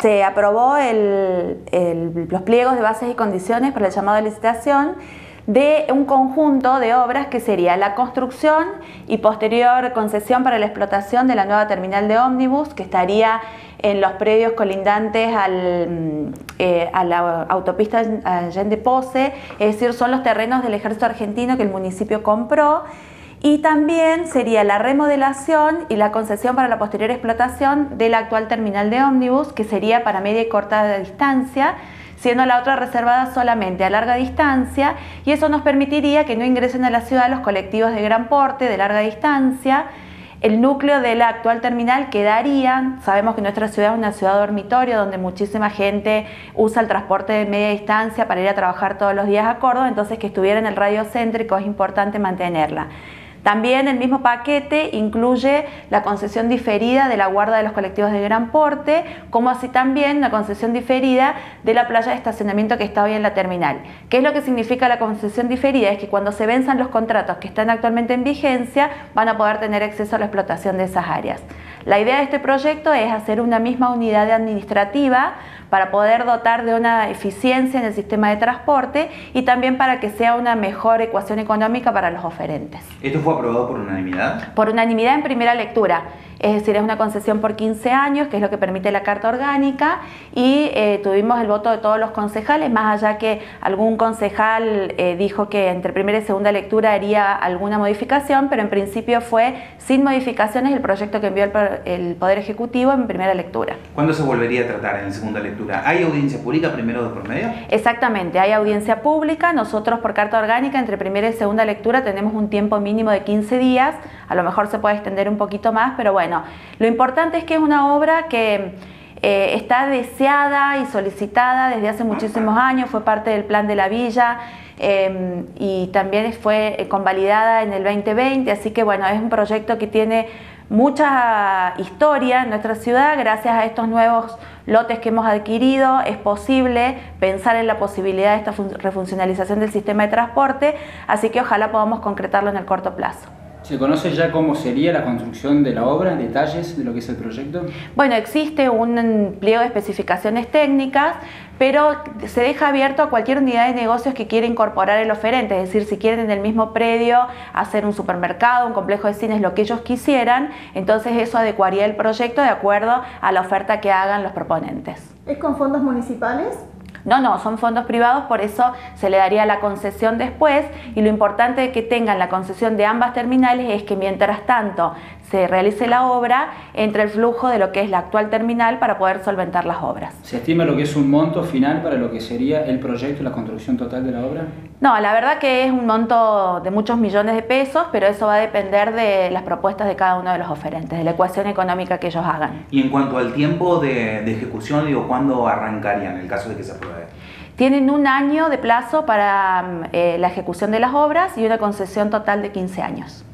Se aprobó los pliegos de bases y condiciones para el llamado de licitación de un conjunto de obras que sería la construcción y posterior concesión para la explotación de la nueva terminal de ómnibus que estaría en los predios colindantes a la autopista Allende-Pose, es decir, son los terrenos del Ejército Argentino que el municipio compró. Y también sería la remodelación y la concesión para la posterior explotación de la actual terminal de ómnibus, que sería para media y corta distancia, siendo la otra reservada solamente a larga distancia, y eso nos permitiría que no ingresen a la ciudad los colectivos de gran porte, de larga distancia. El núcleo de la actual terminal quedaría, sabemos que nuestra ciudad es una ciudad dormitorio donde muchísima gente usa el transporte de media distancia para ir a trabajar todos los días a Córdoba, entonces que estuviera en el radio céntrico es importante mantenerla. También el mismo paquete incluye la concesión diferida de la guarda de los colectivos de gran porte, como así también la concesión diferida de la playa de estacionamiento que está hoy en la terminal. ¿Qué es lo que significa la concesión diferida? Es que cuando se venzan los contratos que están actualmente en vigencia, van a poder tener acceso a la explotación de esas áreas. La idea de este proyecto es hacer una misma unidad administrativa para poder dotar de una eficiencia en el sistema de transporte y también para que sea una mejor ecuación económica para los oferentes. ¿Esto fue aprobado por unanimidad? Por unanimidad en primera lectura. Es decir, es una concesión por 15 años, que es lo que permite la Carta Orgánica, y tuvimos el voto de todos los concejales, más allá que algún concejal dijo que entre primera y segunda lectura haría alguna modificación, pero en principio fue sin modificaciones el proyecto que envió el Poder Ejecutivo en primera lectura. ¿Cuándo se volvería a tratar en la segunda lectura? ¿Hay audiencia pública primero de por medio? Exactamente, hay audiencia pública. Nosotros por Carta Orgánica entre primera y segunda lectura tenemos un tiempo mínimo de 15 días, a lo mejor se puede extender un poquito más, pero bueno, lo importante es que es una obra que está deseada y solicitada desde hace muchísimos años, fue parte del plan de la villa y también fue convalidada en el 2020, así que bueno, es un proyecto que tiene mucha historia en nuestra ciudad. Gracias a estos nuevos lotes que hemos adquirido es posible pensar en la posibilidad de esta refuncionalización del sistema de transporte, así que ojalá podamos concretarlo en el corto plazo. ¿Se conoce ya cómo sería la construcción de la obra, detalles de lo que es el proyecto? Bueno, existe un pliego de especificaciones técnicas, pero se deja abierto a cualquier unidad de negocios que quiera incorporar el oferente, es decir, si quieren en el mismo predio hacer un supermercado, un complejo de cines, lo que ellos quisieran, entonces eso adecuaría el proyecto de acuerdo a la oferta que hagan los proponentes. ¿Es con fondos municipales? No, no, son fondos privados, por eso se le daría la concesión después, y lo importante de que tengan la concesión de ambas terminales es que mientras tanto se realice la obra, entre el flujo de lo que es la actual terminal para poder solventar las obras. ¿Se estima lo que es un monto final para lo que sería el proyecto y la construcción total de la obra? No, la verdad que es un monto de muchos millones de pesos, pero eso va a depender de las propuestas de cada uno de los oferentes, de la ecuación económica que ellos hagan. Y en cuanto al tiempo de ejecución, digo, ¿cuándo arrancarían en el caso de que se apruebe? Tienen un año de plazo para la ejecución de las obras y una concesión total de 15 años.